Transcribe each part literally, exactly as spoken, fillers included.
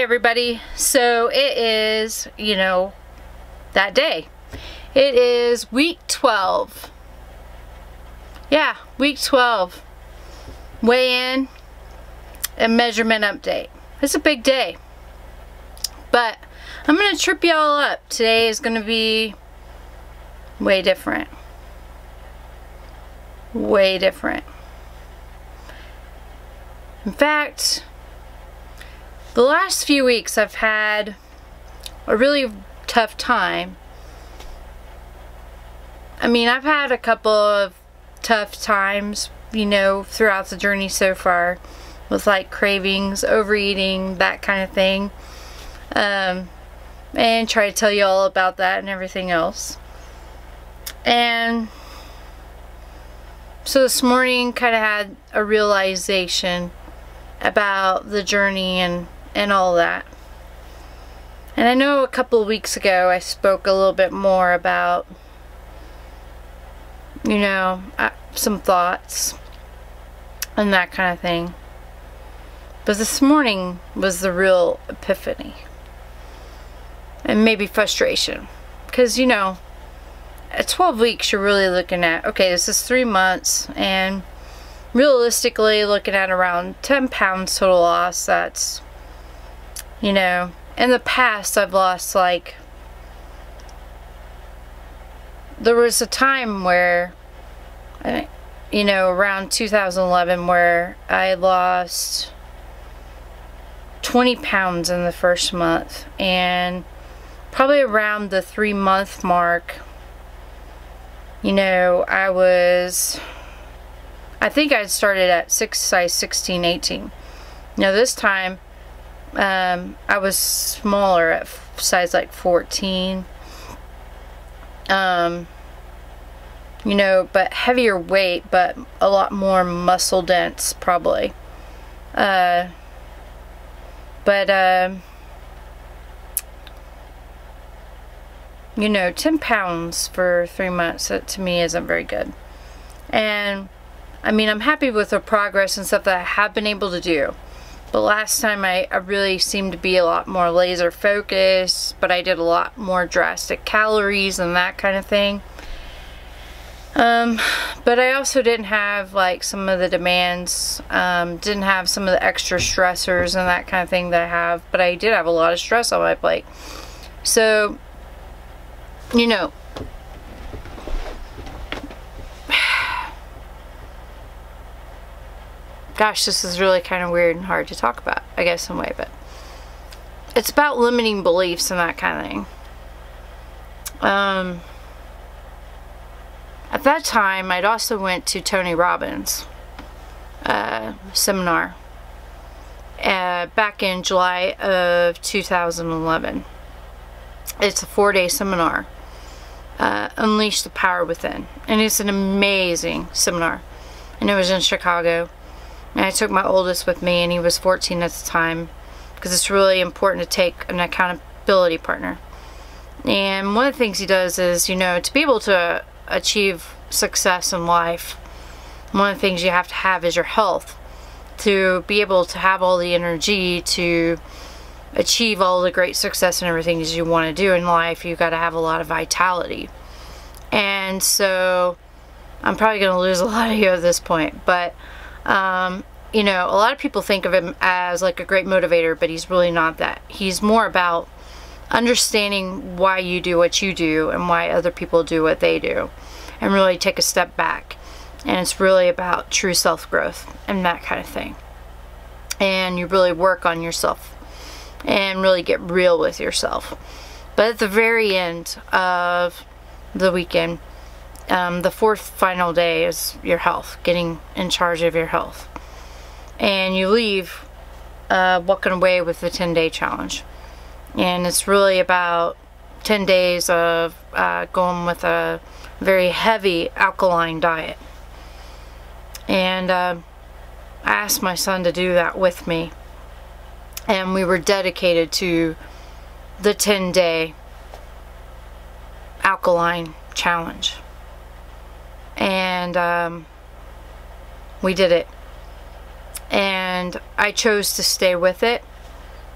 Hey everybody, so it is, you know, that day. It is week twelve. Yeah, week twelve. Weigh in and measurement update. It's a big day. But I'm going to trip y'all up. Today is going to be way different. Way different. In fact, the last few weeks I've had a really tough time. I mean, I've had a couple of tough times, you know, throughout the journey so far with like cravings, overeating, that kind of thing. Um, and try to tell you all about that and everything else. And so this morning kind of had a realization about the journey and and all that. And I know a couple of weeks ago I spoke a little bit more about, you know, uh, some thoughts and that kind of thing. But this morning was the real epiphany. And maybe frustration. Because, you know, at twelve weeks you're really looking at, okay, this is three months. And realistically looking at around ten pounds total loss. That's, you know, in the past I've lost like, there was a time where, you know, around two thousand eleven where I lost twenty pounds in the first month, and probably around the three month mark, you know, I was, I think I started at six, size sixteen, eighteen. Now this time, um, I was smaller at size like fourteen. Um, you know, but heavier weight, but a lot more muscle dense probably. Uh, but, um, you know, ten pounds for three months, that to me isn't very good. And, I mean, I'm happy with the progress and stuff that I have been able to do. But last time I, I really seemed to be a lot more laser focused, but I did a lot more drastic calories and that kind of thing. Um, but I also didn't have like some of the demands, um, didn't have some of the extra stressors and that kind of thing that I have, but I did have a lot of stress on my plate. So, you know, gosh, this is really kind of weird and hard to talk about, I guess, in a way, but it's about limiting beliefs and that kind of thing. Um, at that time, I'd also went to Tony Robbins' uh, seminar uh, back in July of two thousand eleven. It's a four-day seminar, uh, Unleash the Power Within, and it's an amazing seminar, and it was in Chicago. And I took my oldest with me, and he was fourteen at the time, because it's really important to take an accountability partner. And one of the things he does is, you know, to be able to achieve success in life, one of the things you have to have is your health, to be able to have all the energy to achieve all the great success and everything that you want to do in life. You've got to have a lot of vitality. And so I'm probably going to lose a lot of you at this point, but Um, you know, a lot of people think of him as like a great motivator, but he's really not that. He's more about understanding why you do what you do and why other people do what they do, and really take a step back. And it's really about true self-growth and that kind of thing. And you really work on yourself and really get real with yourself. But at the very end of the weekend, Um, the fourth final day is your health, getting in charge of your health. And you leave uh, walking away with the ten-day challenge. And it's really about ten days of uh, going with a very heavy alkaline diet. And uh, I asked my son to do that with me. And we were dedicated to the ten-day alkaline challenge. And um, we did it, and I chose to stay with it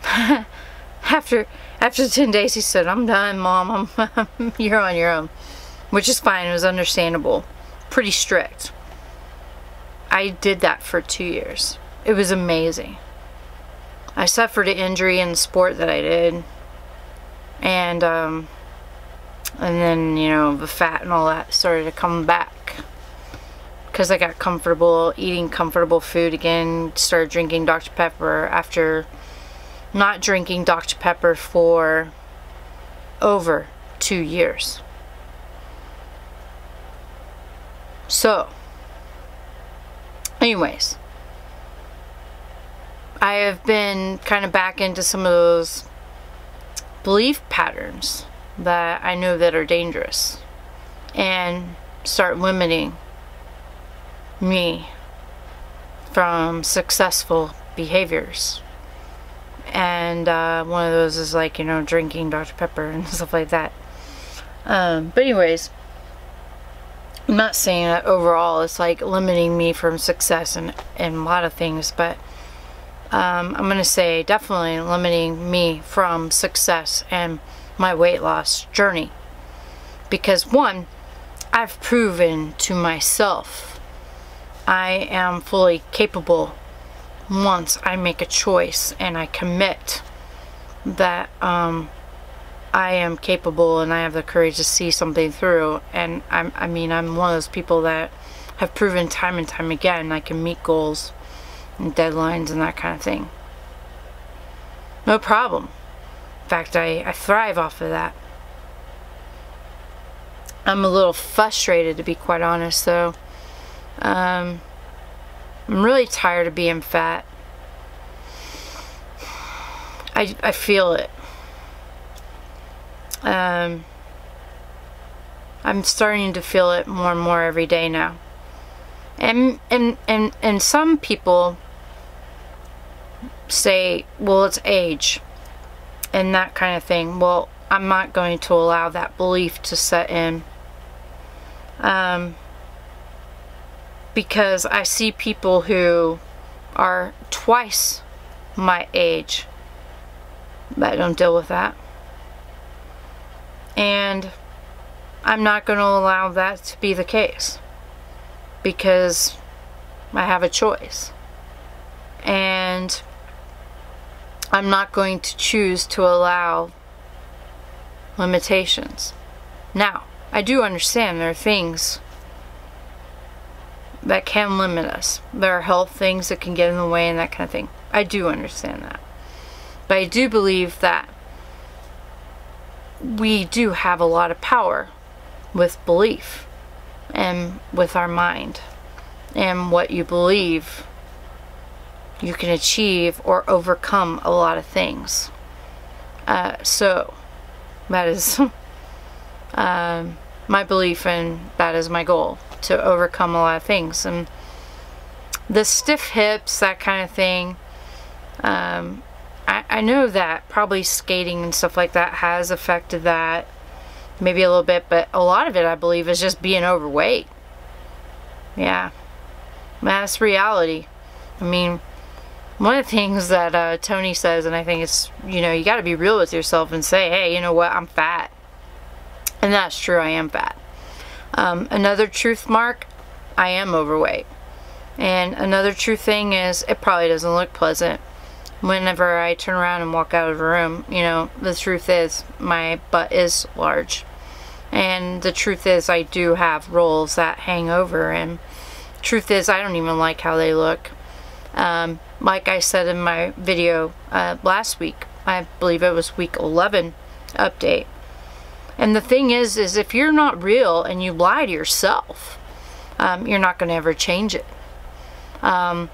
after after ten days he said, "I'm done, Mom. I'm, you're on your own," which is fine. It was understandable. Pretty strict. I did that for two years. It was amazing. I suffered an injury in the sport that I did, and um, and then, you know, the fat and all that started to come back because I got comfortable eating comfortable food again. Started drinking Doctor Pepper after not drinking Doctor Pepper for over two years. So, anyways, I have been kind of back into some of those belief patterns that I know that are dangerous and start limiting me from successful behaviors. And uh, one of those is, like, you know, drinking Doctor Pepper and stuff like that. Um, but anyways, I'm not saying that overall it's like limiting me from success and, and a lot of things, but um, I'm going to say definitely limiting me from success and my weight loss journey. Because one, I've proven to myself I am fully capable once I make a choice and I commit that um, I am capable and I have the courage to see something through. And I'm, I mean, I'm one of those people that have proven time and time again I can meet goals and deadlines and that kind of thing. No problem. In fact, I, I thrive off of that. I'm a little frustrated, to be quite honest, though. Um, I'm really tired of being fat. I, I feel it. Um, I'm starting to feel it more and more every day now. And, and, and, and some people say, well, it's age and that kind of thing. Well, I'm not going to allow that belief to set in. Um, because I see people who are twice my age that don't deal with that. And I'm not going to allow that to be the case, because I have a choice. And I'm not going to choose to allow limitations. Now, I do understand there are things that can limit us. There are health things that can get in the way and that kind of thing. I do understand that. But I do believe that we do have a lot of power with belief and with our mind, and what you believe, you can achieve or overcome a lot of things. Uh, so that is um, my belief, and that is my goal, to overcome a lot of things. And the stiff hips, that kind of thing, um, I, I know that probably skating and stuff like that has affected that maybe a little bit, but a lot of it, I believe, is just being overweight. Yeah, that's reality. I mean, one of the things that uh, Tony says, and I think it's, you know, you got to be real with yourself and say, hey, you know what, I'm fat. And that's true, I am fat. Um, another truth mark, I am overweight. And another true thing is, it probably doesn't look pleasant whenever I turn around and walk out of a room. You know, the truth is, my butt is large. And the truth is, I do have rolls that hang over. And the truth is, I don't even like how they look. Um, like I said in my video uh, last week, I believe it was week eleven update. And the thing is, is if you're not real and you lie to yourself, um, you're not going to ever change it. Um,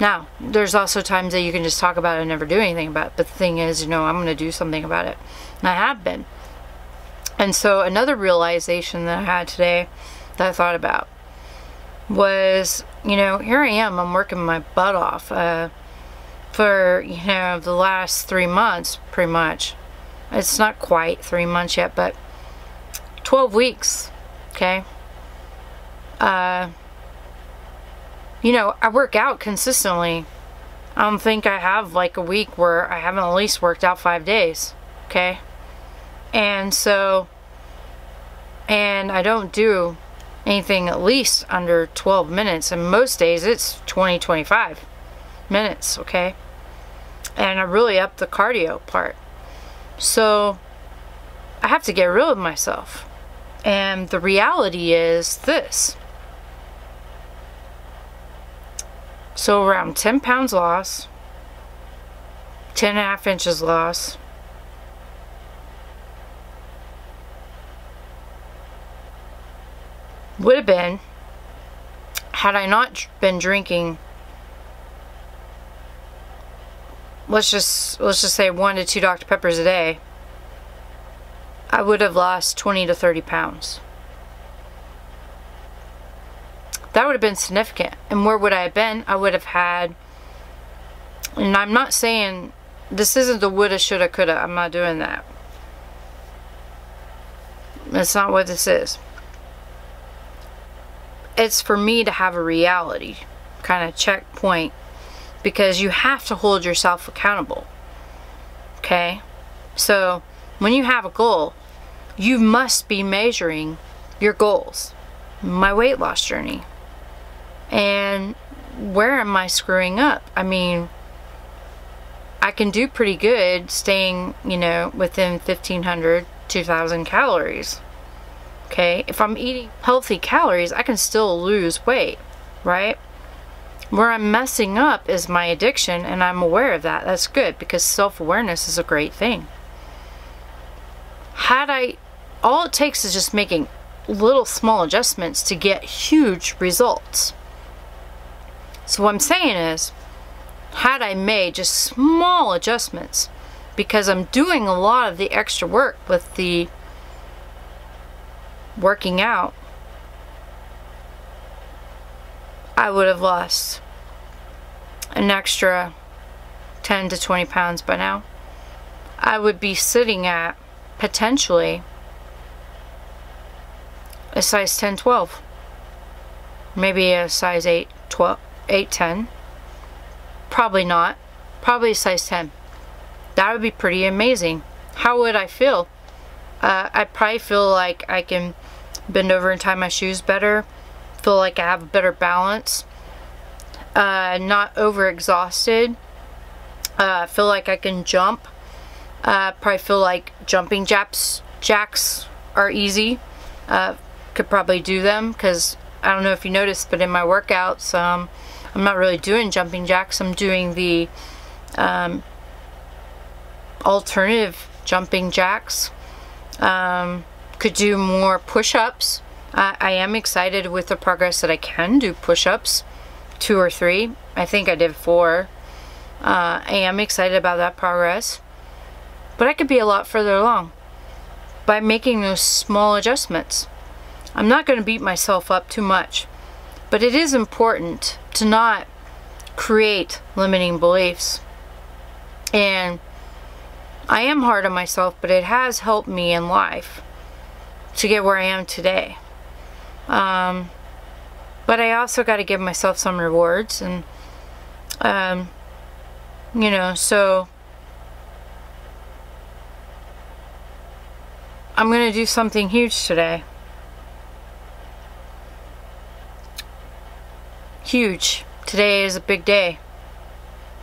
now, there's also times that you can just talk about it and never do anything about it. But the thing is, you know, I'm going to do something about it. And I have been. And so another realization that I had today that I thought about was, you know, here I am, I'm working my butt off uh, for, you know, the last three months, pretty much. It's not quite three months yet, but twelve weeks, okay? Uh, you know, I work out consistently I don't think I have like a week where I haven't at least worked out five days, okay? And so, and I don't do anything at least under twelve minutes, and most days it's twenty, twenty-five minutes, okay? And I really up the cardio part. So I have to get real with myself. And the reality is this. So around ten pounds loss, ten and a half inches loss, would have been, had I not been drinking, let's just let's just say one to two Doctor Peppers a day, I would have lost twenty to thirty pounds. That would have been significant. And where would I have been? I would have had, and I'm not saying, this isn't the woulda, shoulda, coulda. I'm not doing that. That's not what this is. It's for me to have a reality kind of checkpoint, because you have to hold yourself accountable, okay? So when you have a goal, you must be measuring your goals. My weight loss journey. And where am I screwing up? I mean, I can do pretty good staying, you know, within fifteen hundred, two thousand calories. Okay, if I'm eating healthy calories, I can still lose weight, right? Where I'm messing up is my addiction, and I'm aware of that. That's good, because self-awareness is a great thing. Had I, all it takes is just making little small adjustments to get huge results. So what I'm saying is, had I made just small adjustments, because I'm doing a lot of the extra work with the working out, I would have lost an extra ten to twenty pounds by now. I would be sitting at potentially a size ten, twelve, maybe a size eight, twelve, eight, ten, probably not, probably a size ten. That would be pretty amazing. How would I feel? Uh, I'd probably feel like I can bend over and tie my shoes better, feel like I have a better balance, uh, not overexhausted, uh, feel like I can jump, uh, probably feel like jumping jacks, jacks are easy. Uh, could probably do them, because I don't know if you noticed, but in my workouts um, I'm not really doing jumping jacks. I'm doing the um, alternative jumping jacks. Um, could do more push-ups. I, I am excited with the progress that I can do push-ups, two or three. I think I did four. Uh, I am excited about that progress, but I could be a lot further along by making those small adjustments. I'm not going to beat myself up too much, but it is important to not create limiting beliefs. And I am hard on myself, but it has helped me in life to get where I am today. Um, but I also got to give myself some rewards, and um, you know, so I'm going to do something huge today. Huge. Today is a big day.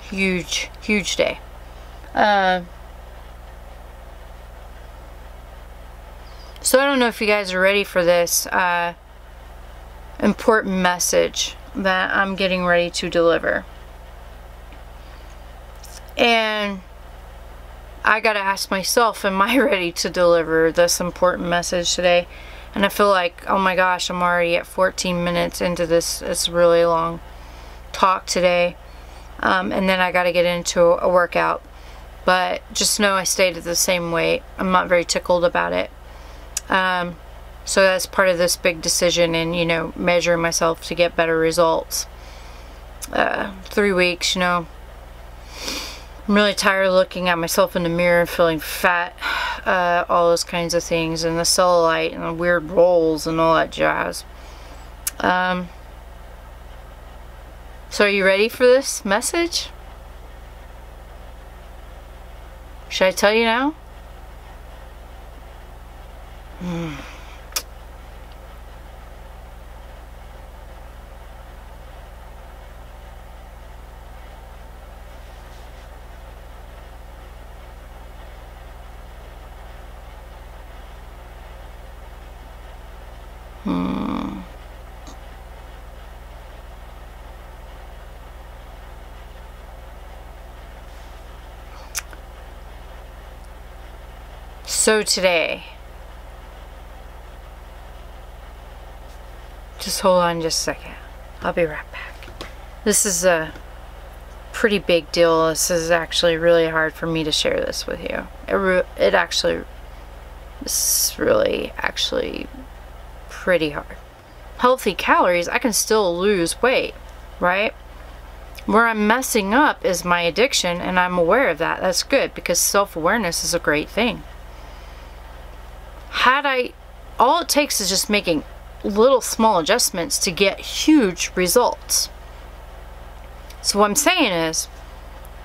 Huge, huge day. Uh, so I don't know if you guys are ready for this uh, important message that I'm getting ready to deliver. And I gotta ask myself, am I ready to deliver this important message today? And I feel like, oh my gosh, I'm already at fourteen minutes into this. It's a really long talk today. Um, and then I got to get into a workout. But just know I stayed at the same weight. I'm not very tickled about it. Um, so that's part of this big decision, and, you know, measuring myself to get better results. Uh, three weeks, you know. I'm really tired of looking at myself in the mirror and feeling fat, uh, all those kinds of things, and the cellulite and the weird rolls and all that jazz. Um, so are you ready for this message? Should I tell you now? Hmm. Hmm. So today, just hold on just a second. I'll be right back. This is a pretty big deal. This is actually really hard for me to share this with you. It, re it actually, this is really actually pretty hard. Healthy calories, I can still lose weight, right? Where I'm messing up is my addiction, and I'm aware of that. That's good, because self-awareness is a great thing. Had I, all it takes is just making little small adjustments to get huge results. So what I'm saying is,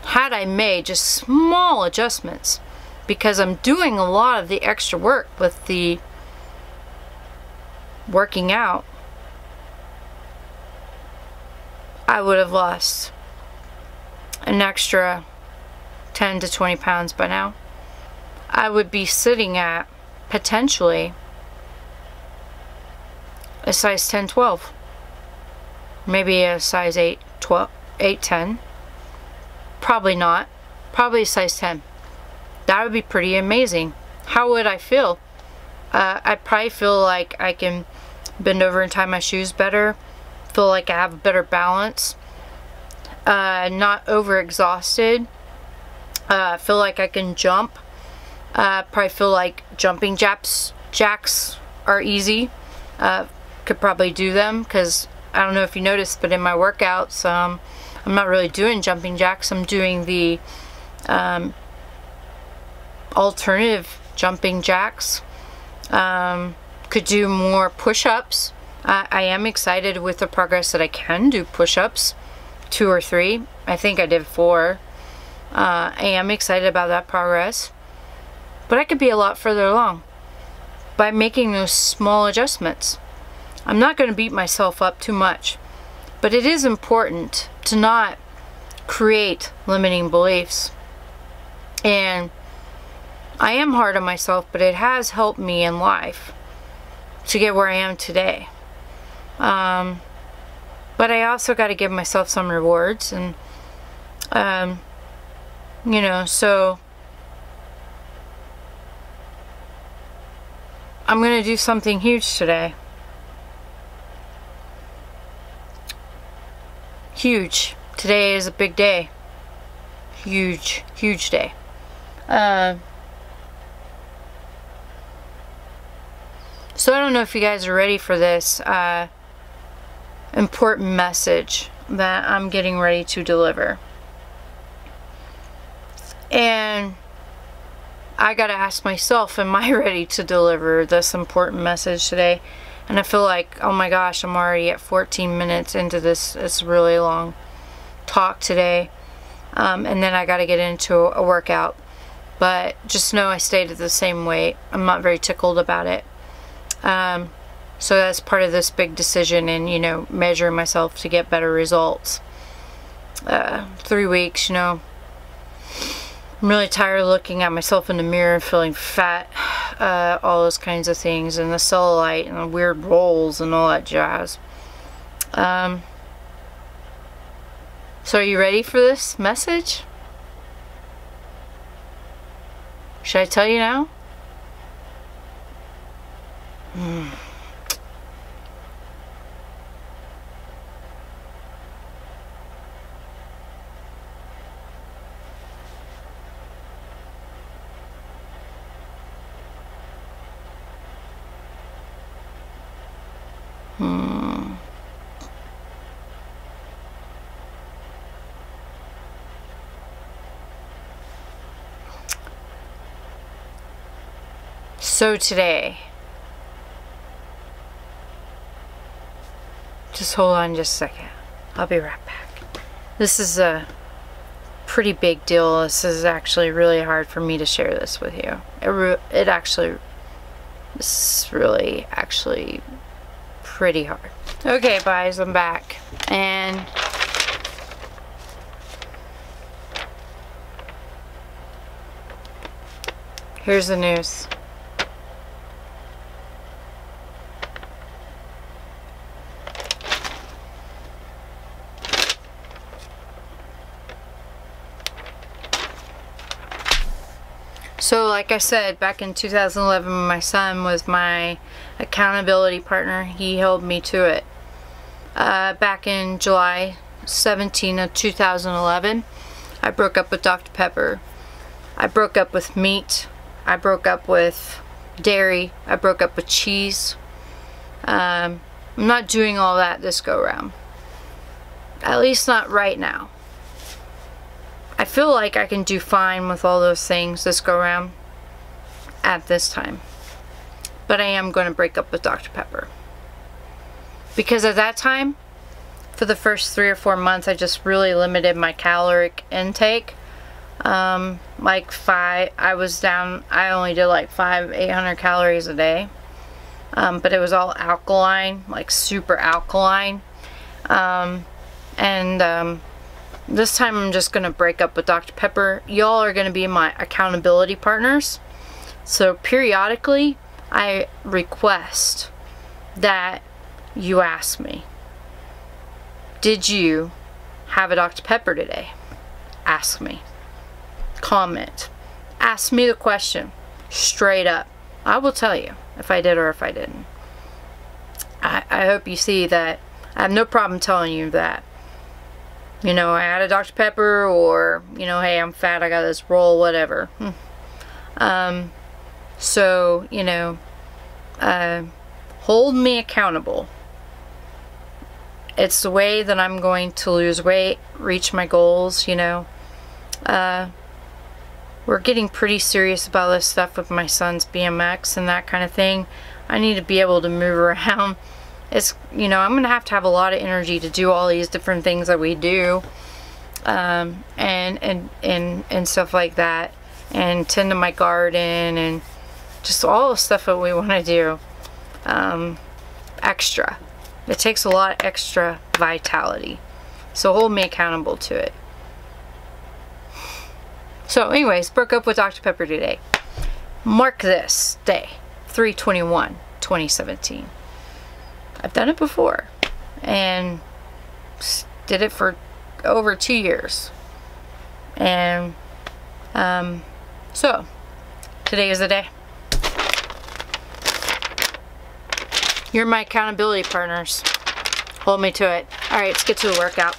had I made just small adjustments, because I'm doing a lot of the extra work with the working out, I would have lost an extra ten to twenty pounds by now. I would be sitting at potentially a size ten, twelve, maybe a size eight, twelve, eight, ten, probably not, probably a size ten. That would be pretty amazing. How would I feel? Uh, I probably feel like I can bend over and tie my shoes better, feel like I have a better balance, uh, not over exhausted, uh, feel like I can jump. Uh, probably feel like jumping jacks, jacks are easy. Uh, could probably do them, because I don't know if you noticed, but in my workouts, um, I'm not really doing jumping jacks. I'm doing the um, alternative jumping jacks. Um, could do more push-ups. Uh, I am excited with the progress that I can do push-ups, two or three. I think I did four. Uh, I am excited about that progress. But I could be a lot further along by making those small adjustments. I'm not going to beat myself up too much, but it is important to not create limiting beliefs. And I am hard on myself, but it has helped me in life to get where I am today. Um, but I also got to give myself some rewards, and um, you know, so I'm gonna do something huge today. Huge. Today is a big day. Huge, huge day. Uh, so I don't know if you guys are ready for this uh, important message that I'm getting ready to deliver. And I gotta ask myself, am I ready to deliver this important message today? And I feel like, oh my gosh, I'm already at fourteen minutes into this. It's a really long talk today. Um, and then I gotta get into a workout. But just know I stayed at the same weight. I'm not very tickled about it. Um, so that's part of this big decision, and, you know, measuring myself to get better results. Uh, three weeks, you know. I'm really tired of looking at myself in the mirror and feeling fat, uh, all those kinds of things, and the cellulite and the weird rolls and all that jazz. Um, so are you ready for this message? Should I tell you now? Hmm. Hmm. So today, just hold on just a second. I'll be right back. This is a pretty big deal. This is actually really hard for me to share this with you. It, re it actually, it's really actually pretty hard. Okay, guys, I'm back. And here's the news. So like I said, back in two thousand eleven, my son was my accountability partner. He held me to it. Uh, back in July seventeenth of two thousand eleven, I broke up with Doctor Pepper. I broke up with meat. I broke up with dairy. I broke up with cheese. Um, I'm not doing all that this go round. At least not right now. I feel like I can do fine with all those things this go around at this time. But I am going to break up with Doctor Pepper. Because at that time, for the first three or four months, I just really limited my caloric intake. Um, like five, I was down, I only did like five, eight hundred calories a day. Um, but it was all alkaline, like super alkaline. Um, and, um, This time I'm just going to break up with Doctor Pepper. Y'all are going to be my accountability partners. So periodically, I request that you ask me, did you have a Doctor Pepper today? Ask me. Comment. Ask me the question. Straight up. I will tell you if I did or if I didn't. I, I hope you see that I have no problem telling you that. You know, I had a Doctor Pepper, or, you know, hey, I'm fat, I got this roll, whatever. Hmm. Um, so, you know, uh, hold me accountable. It's the way that I'm going to lose weight, reach my goals, you know. Uh, we're getting pretty serious about this stuff with my son's B M X and that kind of thing. I need to be able to move around. It's, you know, I'm going to have to have a lot of energy to do all these different things that we do, um, and, and, and, and stuff like that, and tend to my garden, and just all the stuff that we want to do, um, extra. It takes a lot of extra vitality, so hold me accountable to it. So anyways, broke up with Doctor Pepper today. Mark this day, three twenty-one twenty seventeen. I've done it before, and did it for over two years, and um, so today is the day. You're my accountability partners. Hold me to it. All right, let's get to the workout.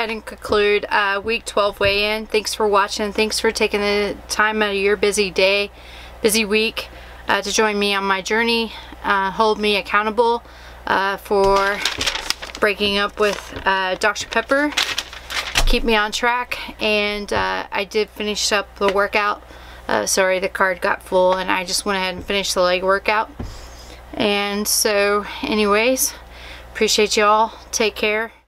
ahead and conclude uh, week twelve weigh-in. Thanks for watching. Thanks for taking the time out of your busy day, busy week uh, to join me on my journey. Uh, hold me accountable uh, for breaking up with uh, Doctor Pepper. Keep me on track. And uh, I did finish up the workout. Uh, sorry, the card got full and I just went ahead and finished the leg workout. And so anyways, appreciate y'all. Take care.